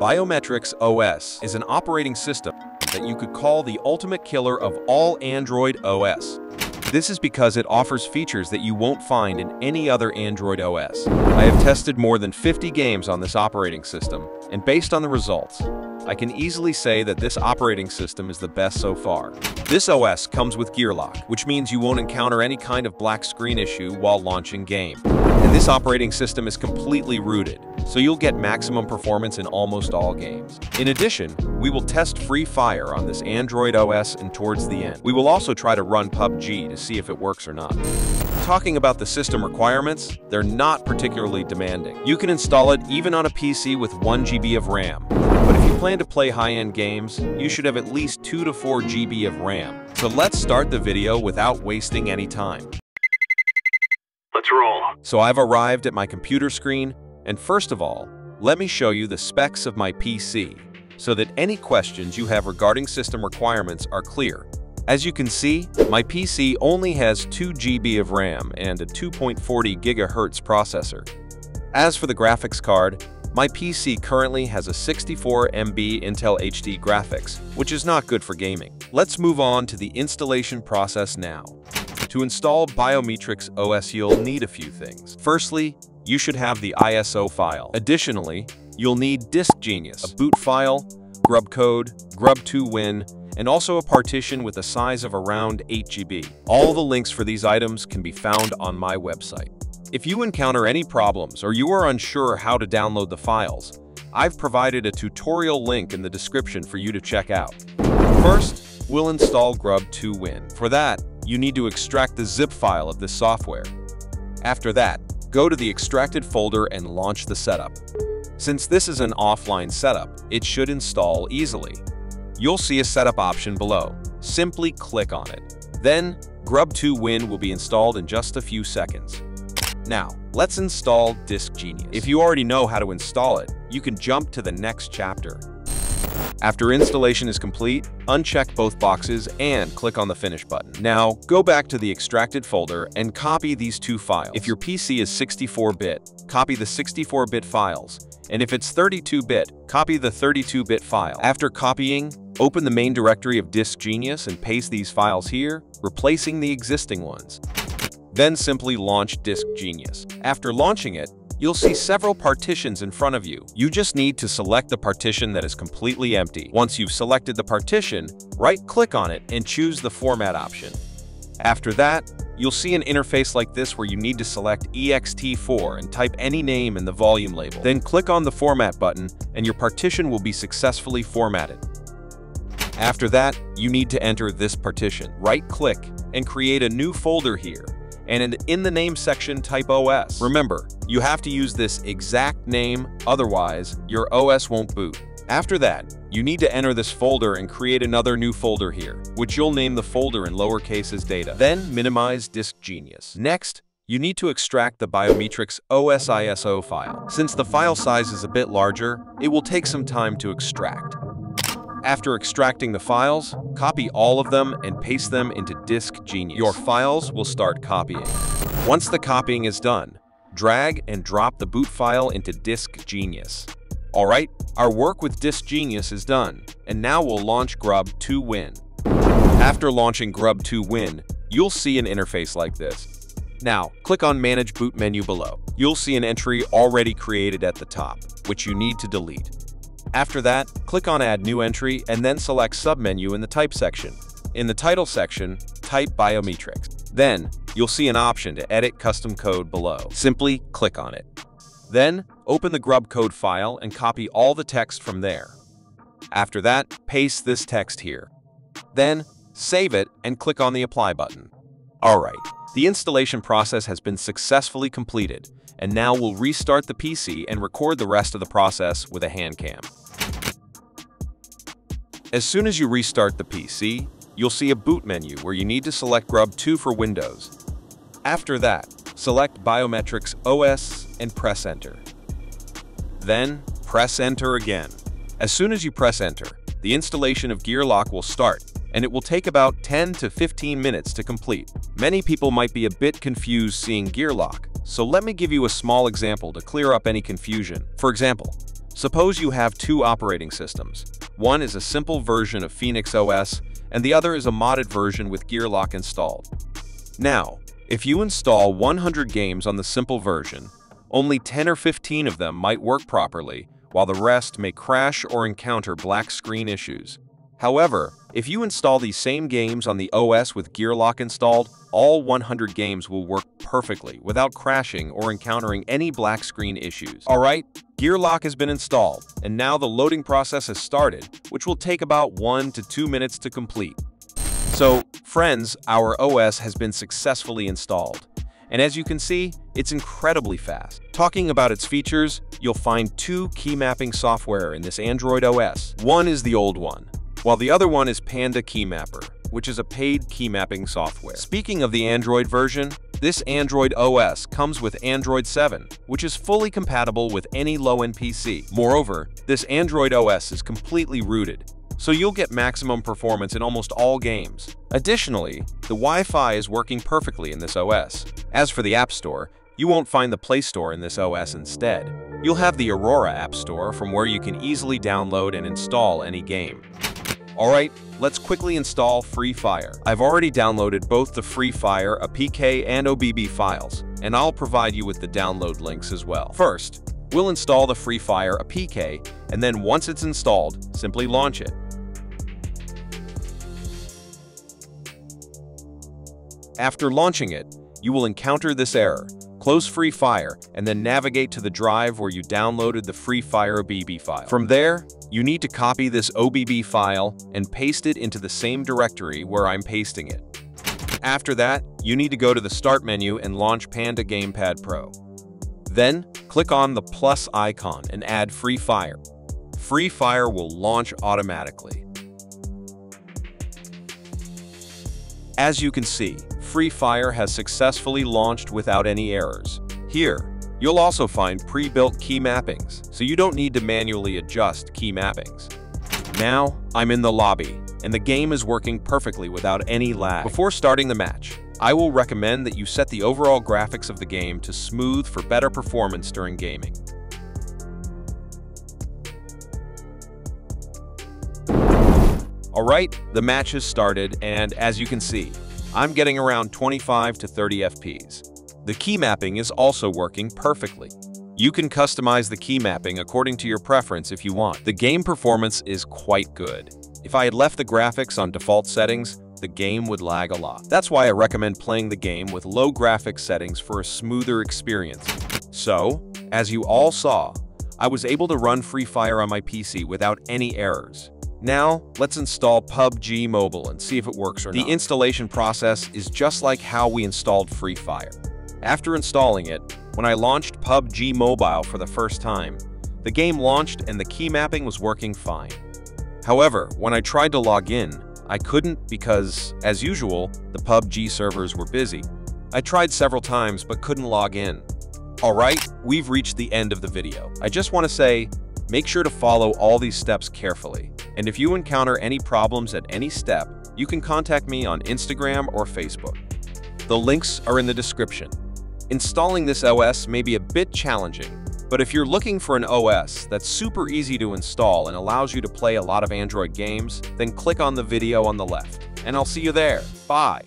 Biometrics OS is an operating system that you could call the ultimate killer of all Android OS. This is because it offers features that you won't find in any other Android OS. I have tested more than 50 games on this operating system, and based on the results, I can easily say that this operating system is the best so far. This OS comes with Gearlock, which means you won't encounter any kind of black screen issue while launching game. And this operating system is completely rooted, so you'll get maximum performance in almost all games. In addition, we will test Free Fire on this Android OS, and towards the end, we will also try to run PUBG to see if it works or not. Talking about the system requirements, they're not particularly demanding. You can install it even on a PC with 1 GB of RAM. But if you plan to play high-end games, you should have at least 2 to 4 GB of RAM. So let's start the video without wasting any time. Let's roll. So I've arrived at my computer screen, and first of all, let me show you the specs of my PC, so that any questions you have regarding system requirements are clear. As you can see, my PC only has 2 GB of RAM and a 2.40 GHz processor. As for the graphics card, my PC currently has a 64 MB Intel HD graphics, which is not good for gaming. Let's move on to the installation process now. To install Biometrics OS, you'll need a few things. Firstly, you should have the ISO file. Additionally, you'll need Disk Genius, a boot file, grub code, Grub2Win, and also a partition with a size of around 8 GB. All the links for these items can be found on my website. If you encounter any problems or you are unsure how to download the files, I've provided a tutorial link in the description for you to check out. First, we'll install Grub2Win. For that, you need to extract the zip file of this software. After that, go to the extracted folder and launch the setup. Since this is an offline setup, it should install easily. You'll see a setup option below. Simply click on it. Then, Grub2Win will be installed in just a few seconds. Now, let's install Disk Genius. If you already know how to install it, you can jump to the next chapter. After installation is complete, uncheck both boxes and click on the Finish button. Now, go back to the extracted folder and copy these two files. If your PC is 64-bit, copy the 64-bit files, and if it's 32-bit, copy the 32-bit file. After copying, open the main directory of Disk Genius and paste these files here, replacing the existing ones. Then simply launch Disk Genius. After launching it, you'll see several partitions in front of you. You just need to select the partition that is completely empty. Once you've selected the partition, right-click on it and choose the format option. After that, you'll see an interface like this where you need to select EXT4 and type any name in the volume label. Then click on the format button and your partition will be successfully formatted. After that, you need to enter this partition. Right-click and create a new folder here. And in the name section, type OS. Remember, you have to use this exact name, otherwise, your OS won't boot. After that, you need to enter this folder and create another new folder here, which you'll name the folder in lowercase as data. Then minimize Disk Genius. Next, you need to extract the Biometrics OS ISO file. Since the file size is a bit larger, it will take some time to extract. After extracting the files, copy all of them and paste them into Disk Genius. Your files will start copying. Once the copying is done, drag and drop the boot file into Disk Genius. Alright, our work with Disk Genius is done, and now we'll launch Grub2Win. After launching Grub2Win, you'll see an interface like this. Now, click on Manage Boot menu below. You'll see an entry already created at the top, which you need to delete. After that, click on Add New Entry and then select Submenu in the Type section. In the Title section, type Biometrics. Then, you'll see an option to edit custom code below. Simply click on it. Then, open the grub code file and copy all the text from there. After that, paste this text here. Then, save it and click on the Apply button. Alright, the installation process has been successfully completed, and now we'll restart the PC and record the rest of the process with a hand cam. As soon as you restart the PC, you'll see a boot menu where you need to select Grub2 for Windows. After that, select Biometrics OS and press Enter. Then, press Enter again. As soon as you press Enter, the installation of Gearlock will start, and it will take about 10 to 15 minutes to complete. Many people might be a bit confused seeing Gearlock, so let me give you a small example to clear up any confusion. For example, Suppose you have two operating systems. One is a simple version of Phoenix OS, and the other is a modded version with Gearlock installed. Now, if you install 100 games on the simple version, only 10 or 15 of them might work properly, while the rest may crash or encounter black screen issues. However, if you install these same games on the OS with Gearlock installed, all 100 games will work perfectly without crashing or encountering any black screen issues. Alright, Gearlock has been installed, and now the loading process has started, which will take about 1 to 2 minutes to complete. So, friends, our OS has been successfully installed. And as you can see, it's incredibly fast. Talking about its features, you'll find two key mapping software in this Android OS. One is the old one, while the other one is Panda Key Mapper, which is a paid key mapping software. Speaking of the Android version, this Android OS comes with Android 7, which is fully compatible with any low-end PC. Moreover, this Android OS is completely rooted, so you'll get maximum performance in almost all games. Additionally, the Wi-Fi is working perfectly in this OS. As for the App Store, you won't find the Play Store in this OS instead. You'll have the Aurora App Store from where you can easily download and install any game. Alright, let's quickly install Free Fire. I've already downloaded both the Free Fire APK and OBB files, and I'll provide you with the download links as well. First, we'll install the Free Fire APK, and then once it's installed, simply launch it. After launching it, you will encounter this error. Close Free Fire and then navigate to the drive where you downloaded the Free Fire OBB file. From there, you need to copy this OBB file and paste it into the same directory where I'm pasting it. After that, you need to go to the Start menu and launch Panda Gamepad Pro. Then, click on the plus icon and add Free Fire. Free Fire will launch automatically. As you can see, Free Fire has successfully launched without any errors. Here, you'll also find pre-built key mappings, so you don't need to manually adjust key mappings. Now, I'm in the lobby, and the game is working perfectly without any lag. Before starting the match, I will recommend that you set the overall graphics of the game to smooth for better performance during gaming. Alright, the match has started, and as you can see, I'm getting around 25 to 30 FPS. The key mapping is also working perfectly. You can customize the key mapping according to your preference if you want. The game performance is quite good. If I had left the graphics on default settings, the game would lag a lot. That's why I recommend playing the game with low graphics settings for a smoother experience. So, as you all saw, I was able to run Free Fire on my PC without any errors. Now, let's install PUBG Mobile and see if it works or not. The installation process is just like how we installed Free Fire. After installing it, when I launched PUBG Mobile for the first time, the game launched and the key mapping was working fine. However, when I tried to log in, I couldn't because, as usual, the PUBG servers were busy. I tried several times but couldn't log in. Alright, we've reached the end of the video. I just want to say, make sure to follow all these steps carefully. And if you encounter any problems at any step, you can contact me on Instagram or Facebook. The links are in the description. Installing this OS may be a bit challenging, but if you're looking for an OS that's super easy to install and allows you to play a lot of Android games, then click on the video on the left. And I'll see you there. Bye.